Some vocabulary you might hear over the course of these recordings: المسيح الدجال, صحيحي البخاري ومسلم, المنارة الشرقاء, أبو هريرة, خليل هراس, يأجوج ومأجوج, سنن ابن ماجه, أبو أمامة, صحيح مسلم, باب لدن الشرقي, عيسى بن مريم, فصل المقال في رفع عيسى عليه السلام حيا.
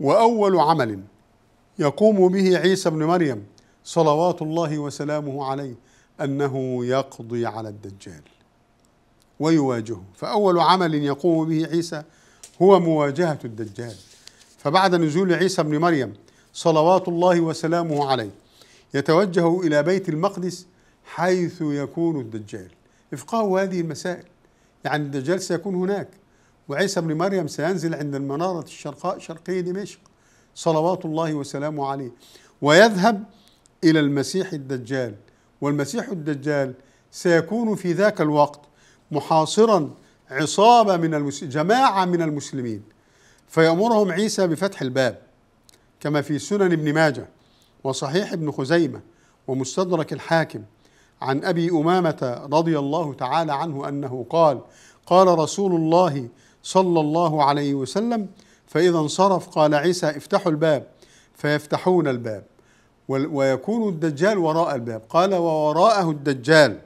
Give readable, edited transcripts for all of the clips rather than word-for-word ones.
وأول عمل يقوم به عيسى بن مريم صلوات الله وسلامه عليه أنه يقضي على الدجال ويواجهه. فأول عمل يقوم به عيسى هو مواجهة الدجال. فبعد نزول عيسى بن مريم صلوات الله وسلامه عليه يتوجه إلى بيت المقدس حيث يكون الدجال. إفقاهوا هذه المسائل، يعني الدجال سيكون هناك وعيسى بن مريم سينزل عند المنارة الشرقاء شرقي دمشق صلوات الله وسلامه عليه ويذهب إلى المسيح الدجال، والمسيح الدجال سيكون في ذاك الوقت محاصرا عصابة من جماعة من المسلمين. فيأمرهم عيسى بفتح الباب كما في سنن ابن ماجه وصحيح ابن خزيمة ومستدرك الحاكم عن أبي أمامة رضي الله تعالى عنه أنه قال: قال رسول الله صلى الله عليه وسلم: فإذا انصرف قال عيسى: افتحوا الباب. فيفتحون الباب ويكون الدجال وراء الباب. قال: ووراءه الدجال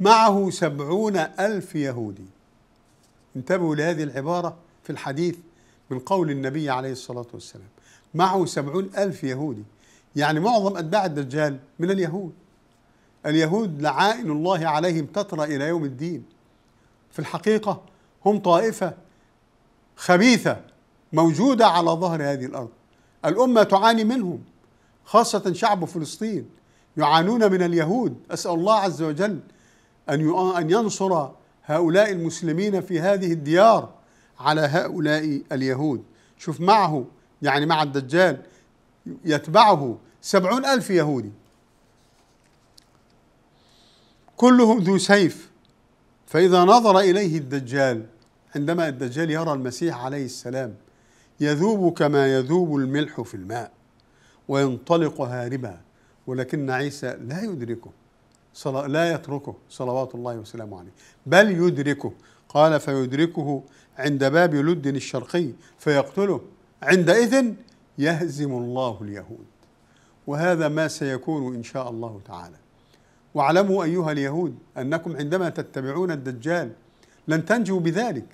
معه 70,000 يهودي. انتبهوا لهذه العبارة في الحديث من قول النبي عليه الصلاة والسلام: معه 70,000 يهودي، يعني معظم أتباع الدجال من اليهود. اليهود لعائن الله عليهم تترى إلى يوم الدين. في الحقيقة هم طائفة خبيثة موجودة على ظهر هذه الأرض. الأمة تعاني منهم، خاصة شعب فلسطين يعانون من اليهود. أسأل الله عز وجل أن ينصر هؤلاء المسلمين في هذه الديار على هؤلاء اليهود. شوف، معه يعني مع الدجال يتبعه 70,000 يهودي كلهم ذو سيف. فإذا نظر إليه الدجال، عندما الدجال يرى المسيح عليه السلام، يذوب كما يذوب الملح في الماء وينطلق هاربا، ولكن عيسى لا يدركه، لا يتركه صلوات الله وسلامه عليه، بل يدركه. قال: فيدركه عند باب لدن الشرقي فيقتله، عندئذ يهزم الله اليهود. وهذا ما سيكون إن شاء الله تعالى. واعلموا أيها اليهود أنكم عندما تتبعون الدجال لن تنجوا بذلك،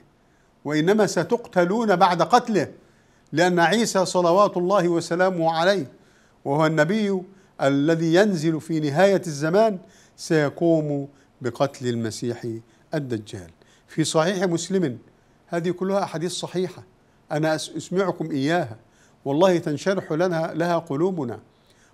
وإنما ستقتلون بعد قتله، لأن عيسى صلوات الله وسلامه عليه وهو النبي الذي ينزل في نهاية الزمان سيقوم بقتل المسيح الدجال. في صحيح مسلم، هذه كلها أحاديث صحيحة أنا أسمعكم إياها، والله تنشرح لها قلوبنا،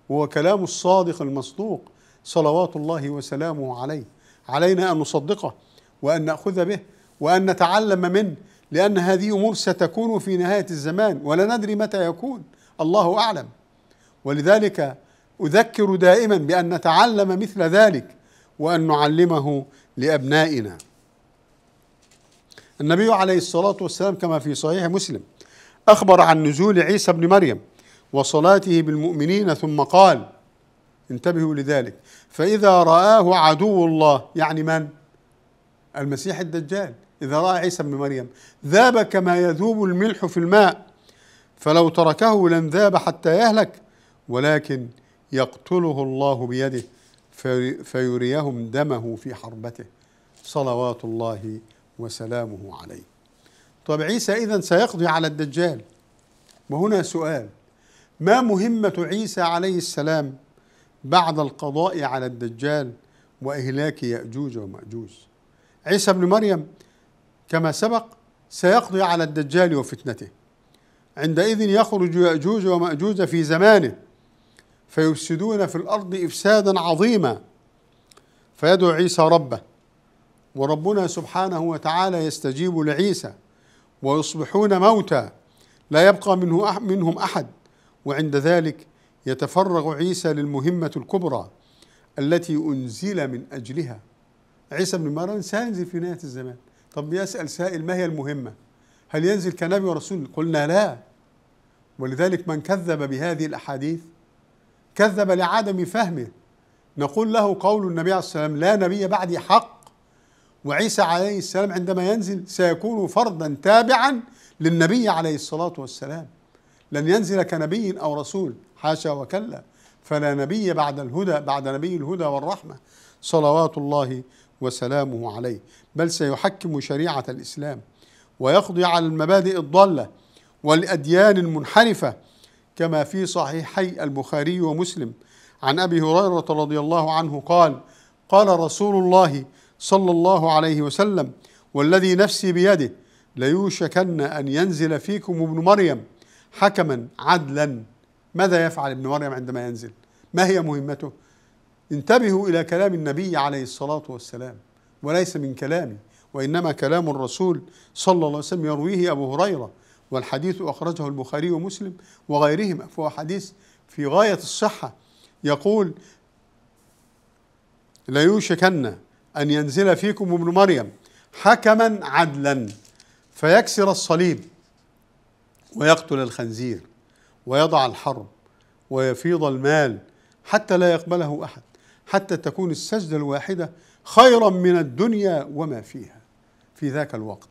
وهو كلام الصادق المصدوق صلوات الله وسلامه عليه. علينا أن نصدقه وأن نأخذ به وأن نتعلم منه، لأن هذه أمور ستكون في نهاية الزمان ولا ندري متى يكون، الله أعلم. ولذلك أذكر دائما بأن نتعلم مثل ذلك وأن نعلمه لأبنائنا. النبي عليه الصلاة والسلام كما في صحيح مسلم أخبر عن نزول عيسى بن مريم وصلاته بالمؤمنين ثم قال، انتبهوا لذلك: فإذا رآه عدو الله، يعني من؟ المسيح الدجال. إذا رأى عيسى بن مريم ذاب كما يذوب الملح في الماء، فلو تركه لن ذاب حتى يهلك، ولكن يقتله الله بيده فيريهم دمه في حربته صلوات الله وسلامه عليه. طب عيسى إذن سيقضي على الدجال، وهنا سؤال: ما مهمة عيسى عليه السلام بعد القضاء على الدجال وإهلاك يأجوج ومأجوج؟ عيسى بن مريم كما سبق سيقضي على الدجال وفتنته، عندئذ يخرج يأجوج ومأجوج في زمانه فيفسدون في الأرض إفسادا عظيما. فيدعو عيسى ربه، وربنا سبحانه وتعالى يستجيب لعيسى ويصبحون موتى لا يبقى منهم أحد. وعند ذلك يتفرغ عيسى للمهمة الكبرى التي أنزل من أجلها. عيسى بن مريم سينزل في نهاية الزمان. طب يسأل سائل: ما هي المهمة؟ هل ينزل كنبي ورسول؟ قلنا لا. ولذلك من كذب بهذه الأحاديث كذب لعدم فهمه. نقول له قول النبي عليه السلام: لا نبي بعدي حق. وعيسى عليه السلام عندما ينزل سيكون فردا تابعا للنبي عليه الصلاة والسلام، لن ينزل كنبي أو رسول، حاشا وكلا. فلا نبي بعد الهدى، بعد نبي الهدى والرحمة صلوات الله وسلامه عليه، بل سيحكم شريعة الإسلام ويقضي على المبادئ الضالة والأديان المنحرفة، كما في صحيحي البخاري ومسلم عن أبي هريرة رضي الله عنه قال: قال رسول الله صلى الله عليه وسلم: والذي نفسي بيده ليوشكن أن ينزل فيكم ابن مريم حكما عدلا. ماذا يفعل ابن مريم عندما ينزل؟ ما هي مهمته؟ انتبهوا إلى كلام النبي عليه الصلاة والسلام، وليس من كلامي، وإنما كلام الرسول صلى الله عليه وسلم يرويه أبو هريرة، والحديث أخرجه البخاري ومسلم وغيرهم، فهو حديث في غاية الصحة. يقول: ليوشكن أن ينزل فيكم ابن مريم حكما عدلا فيكسر الصليب ويقتل الخنزير ويضع الحرب ويفيض المال حتى لا يقبله أحد، حتى تكون السجدة الواحدة خيرا من الدنيا وما فيها في ذاك الوقت،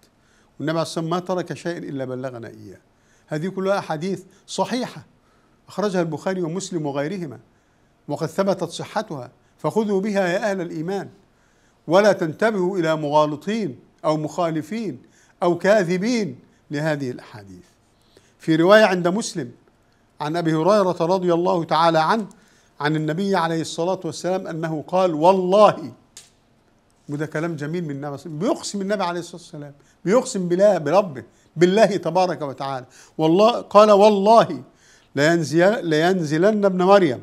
والنبي عليه الصلاة والسلام ما ترك شيئا إلا بلغنا إياه. هذه كلها أحاديث صحيحة أخرجها البخاري ومسلم وغيرهما، وقد ثبتت صحتها، فخذوا بها يا أهل الإيمان، ولا تنتبهوا إلى مغالطين أو مخالفين أو كاذبين لهذه الأحاديث. في رواية عند مسلم عن أبي هريرة رضي الله تعالى عنه عن النبي عليه الصلاة والسلام أنه قال: والله. وده كلام جميل من النبي، بيقسم النبي عليه الصلاة والسلام، بيقسم بالله، بربه، بالله تبارك وتعالى. والله قال: والله لينزلن ابن مريم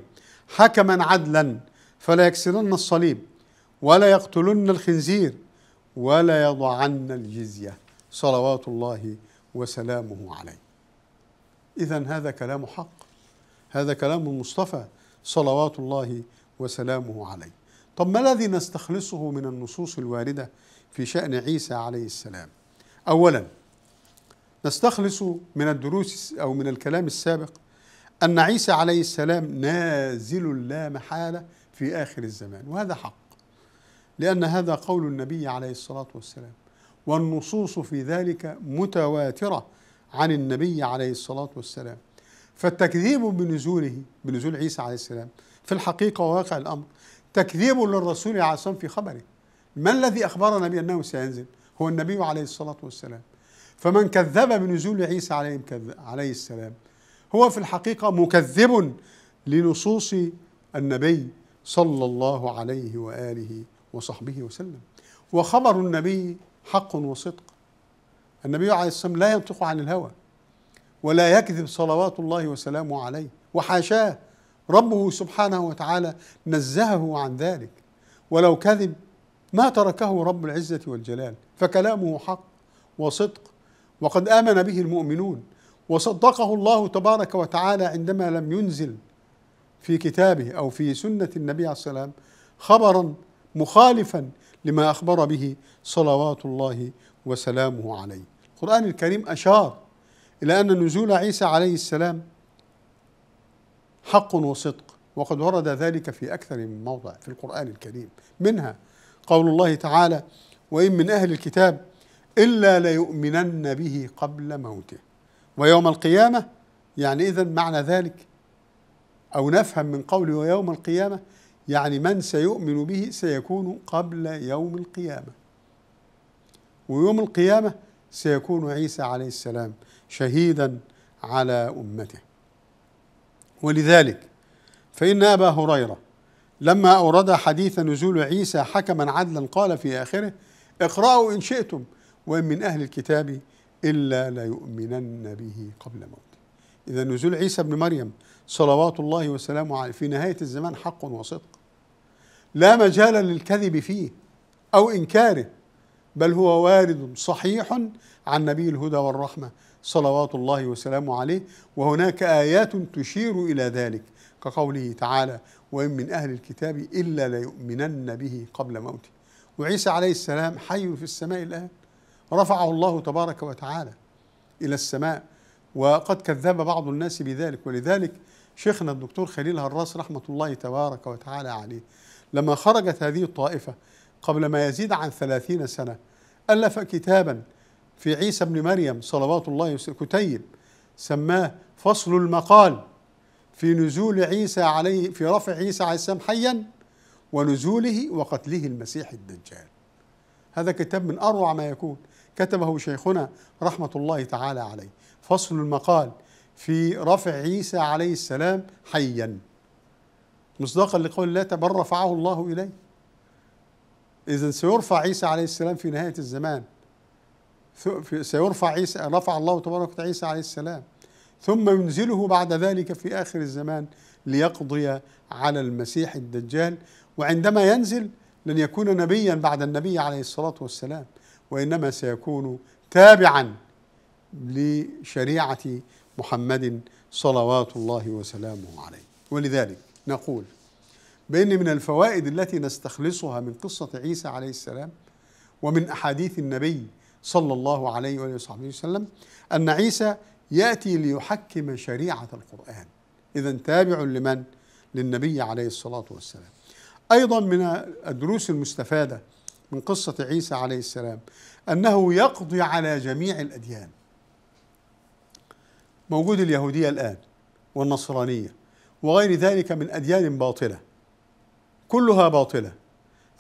حكما عدلا فلا يكسرن الصليب ولا يقتلن الخنزير ولا يضعن الجزية صلوات الله وسلامه عليه. إذن هذا كلام حق، هذا كلام المصطفى صلوات الله وسلامه عليه. طب ما الذي نستخلصه من النصوص الواردة في شأن عيسى عليه السلام؟ أولا، نستخلص من الدروس أو من الكلام السابق أن عيسى عليه السلام نازل لا محالة في آخر الزمان، وهذا حق، لأن هذا قول النبي عليه الصلاة والسلام، والنصوص في ذلك متواترة عن النبي عليه الصلاة والسلام، فالتكذيب بنزول عيسى عليه السلام في الحقيقة وواقع الأمر تكذيب للرسول عليه السلام في خبره. ما الذي أخبرنا بأنه سينزل؟ هو النبي عليه الصلاة والسلام، فمن كذب بنزول عيسى عليه السلام هو في الحقيقة مكذب لنصوص النبي صلى الله عليه وآله وصحبه وسلم. وخبر النبي حق وصدق، النبي عليه السلام لا ينطق عن الهوى ولا يكذب صلوات الله وسلامه عليه، وحاشاه، ربه سبحانه وتعالى نزهه عن ذلك، ولو كذب ما تركه رب العزة والجلال، فكلامه حق وصدق، وقد آمن به المؤمنون، وصدقه الله تبارك وتعالى عندما لم ينزل في كتابه أو في سنة النبي عليه السلام خبرا مخالفا لما أخبر به صلوات الله وسلامه عليه. القرآن الكريم أشار إلى أن نزول عيسى عليه السلام حق وصدق، وقد ورد ذلك في أكثر من موضع في القرآن الكريم، منها قول الله تعالى: وإن من أهل الكتاب إلا ليؤمنن به قبل موته ويوم القيامة. يعني إذن معنى ذلك أو نفهم من قوله ويوم القيامة، يعني من سيؤمن به سيكون قبل يوم القيامة، ويوم القيامة سيكون عيسى عليه السلام شهيدا على أمته. ولذلك فإن أبا هريرة لما أورد حديث نزول عيسى حكما عدلا قال في آخره: اقرأوا إن شئتم وإن من أهل الكتاب إلا ليؤمنن به قبل موته. إذا نزول عيسى بن مريم صلوات الله وسلامه عليه في نهاية الزمان حق وصدق، لا مجال للكذب فيه أو إنكاره، بل هو وارد صحيح عن نبي الهدى والرحمة صلوات الله وسلامه عليه، وهناك آيات تشير إلى ذلك كقوله تعالى: وإن من أهل الكتاب إلا ليؤمنن به قبل موته. وعيسى عليه السلام حي في السماء الآن، رفعه الله تبارك وتعالى إلى السماء، وقد كذب بعض الناس بذلك. ولذلك شيخنا الدكتور خليل هراس رحمة الله تبارك وتعالى عليه لما خرجت هذه الطائفة قبل ما يزيد عن 30 سنة ألف كتابا في عيسى بن مريم صلوات الله وسلامه، كتيب سماه فصل المقال في نزول عيسى عليه في رفع عيسى عليه السلام حيا ونزوله وقتله المسيح الدجال. هذا كتاب من أروع ما يكون، كتبه شيخنا رحمة الله تعالى عليه، فصل المقال في رفع عيسى عليه السلام حيا مصداقا لقول الله بل رفعه الله إليه. إذن سيرفع عيسى عليه السلام في نهاية الزمان، سيرفع عيسى، رفع الله تبارك وتعالى عيسى عليه السلام ثم ينزله بعد ذلك في آخر الزمان ليقضي على المسيح الدجال. وعندما ينزل لن يكون نبيا بعد النبي عليه الصلاة والسلام، وإنما سيكون تابعا لشريعة محمد صلوات الله وسلامه عليه. ولذلك نقول بأن من الفوائد التي نستخلصها من قصة عيسى عليه السلام ومن أحاديث النبي صلى الله عليه وآله وسلم أن عيسى يأتي ليحكم شريعة القرآن، إذن تابع لمن؟ للنبي عليه الصلاة والسلام. أيضا من الدروس المستفادة من قصة عيسى عليه السلام أنه يقضي على جميع الأديان. موجود اليهودية الآن والنصرانية وغير ذلك من أديان باطلة، كلها باطلة.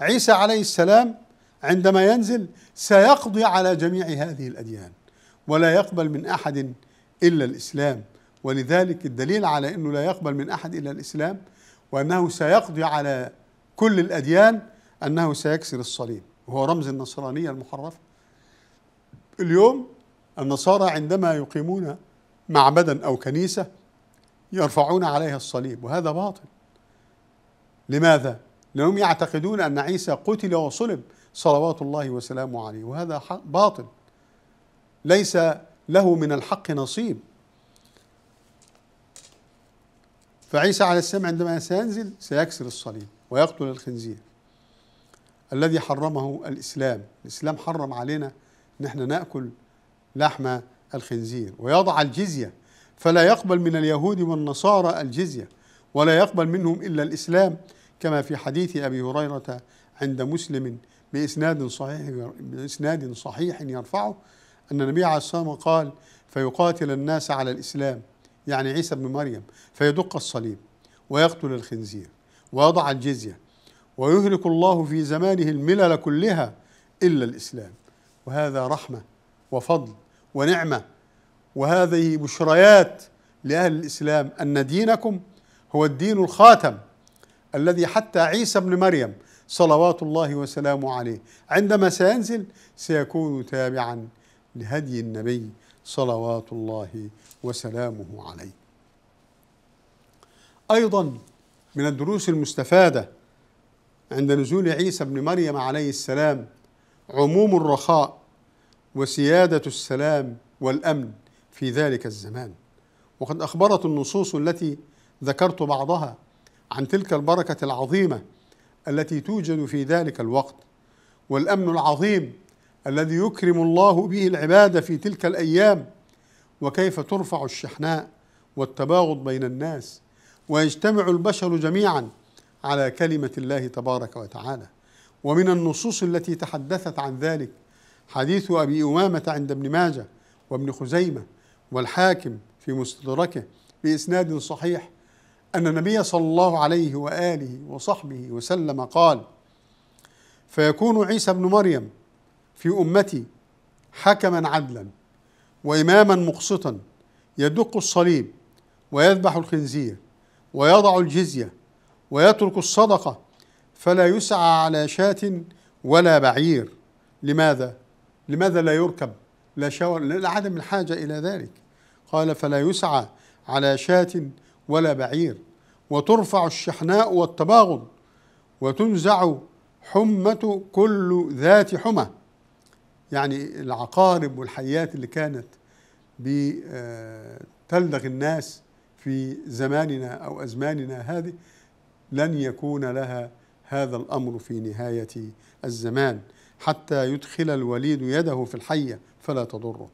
عيسى عليه السلام عندما ينزل سيقضي على جميع هذه الأديان ولا يقبل من أحد إلا الإسلام، ولذلك الدليل على أنه لا يقبل من أحد إلا الإسلام وأنه سيقضي على كل الأديان أنه سيكسر الصليب، وهو رمز النصرانية المحرفة. اليوم النصارى عندما يقيمون معبدا أو كنيسة يرفعون عليها الصليب، وهذا باطل. لماذا؟ لأنهم يعتقدون أن عيسى قتل وصلب صلوات الله وسلامه عليه، وهذا باطل ليس له من الحق نصيب. فعيسى على السلام عندما سينزل سيكسر الصليب ويقتل الخنزير الذي حرمه الإسلام. الإسلام حرم علينا نحن نأكل لحم الخنزير ويضع الجزية، فلا يقبل من اليهود والنصارى الجزية ولا يقبل منهم إلا الإسلام، كما في حديث أبي هريرة عند مسلم بإسناد صحيح يرفعه أن النبي عليه الصلاة والسلام قال فيقاتل الناس على الإسلام، يعني عيسى بن مريم، فيدق الصليب ويقتل الخنزير ويضع الجزية ويهلك الله في زمانه الملل كلها إلا الإسلام. وهذا رحمة وفضل ونعمة، وهذه بشريات لأهل الإسلام أن دينكم هو الدين الخاتم الذي حتى عيسى بن مريم صلوات الله وسلامه عليه عندما سينزل سيكون تابعا لهدي النبي صلوات الله وسلامه عليه. أيضا من الدروس المستفادة عند نزول عيسى بن مريم عليه السلام عموم الرخاء وسيادة السلام والأمن في ذلك الزمان، وقد أخبرت النصوص التي ذكرت بعضها عن تلك البركة العظيمة التي توجد في ذلك الوقت والأمن العظيم الذي يكرم الله به العبادة في تلك الأيام، وكيف ترفع الشحناء والتباغض بين الناس ويجتمع البشر جميعا على كلمة الله تبارك وتعالى. ومن النصوص التي تحدثت عن ذلك حديث أبي أمامة عند ابن ماجه وابن خزيمة والحاكم في مستدركه بإسناد صحيح أن النبي صلى الله عليه وآله وصحبه وسلم قال فيكون عيسى بن مريم في أمتي حكما عدلا وإماما مقسطا يدق الصليب ويذبح الخنزير ويضع الجزية ويترك الصدقة فلا يسعى على شاة ولا بعير. لماذا لا يركب؟ لعدم الحاجة إلى ذلك. قال فلا يسعى على شاة ولا بعير وترفع الشحناء والتباغض وتنزع حمة كل ذات حمى، يعني العقارب والحيات اللي كانت بتلدغ الناس في زماننا أو أزماننا هذه لن يكون لها هذا الأمر في نهاية الزمان، حتى يدخل الوليد يده في الحية فلا تضره،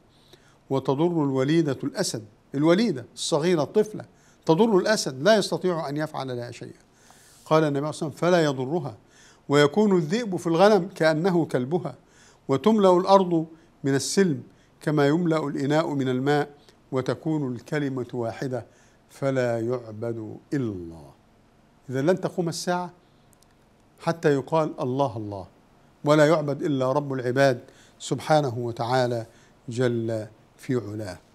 وتضر الوليدة الأسد، الوليدة الصغيرة الطفلة تضر الأسد لا يستطيع أن يفعل لها شيئا. قال النبي عليه الصلاة والسلام فلا يضرها، ويكون الذئب في الغنم كأنه كلبها، وتملأ الأرض من السلم كما يملأ الإناء من الماء، وتكون الكلمة واحدة فلا يعبد إلا الله. إذا لن تقوم الساعة حتى يقال الله الله ولا يعبد إلا رب العباد سبحانه وتعالى جل في علاه.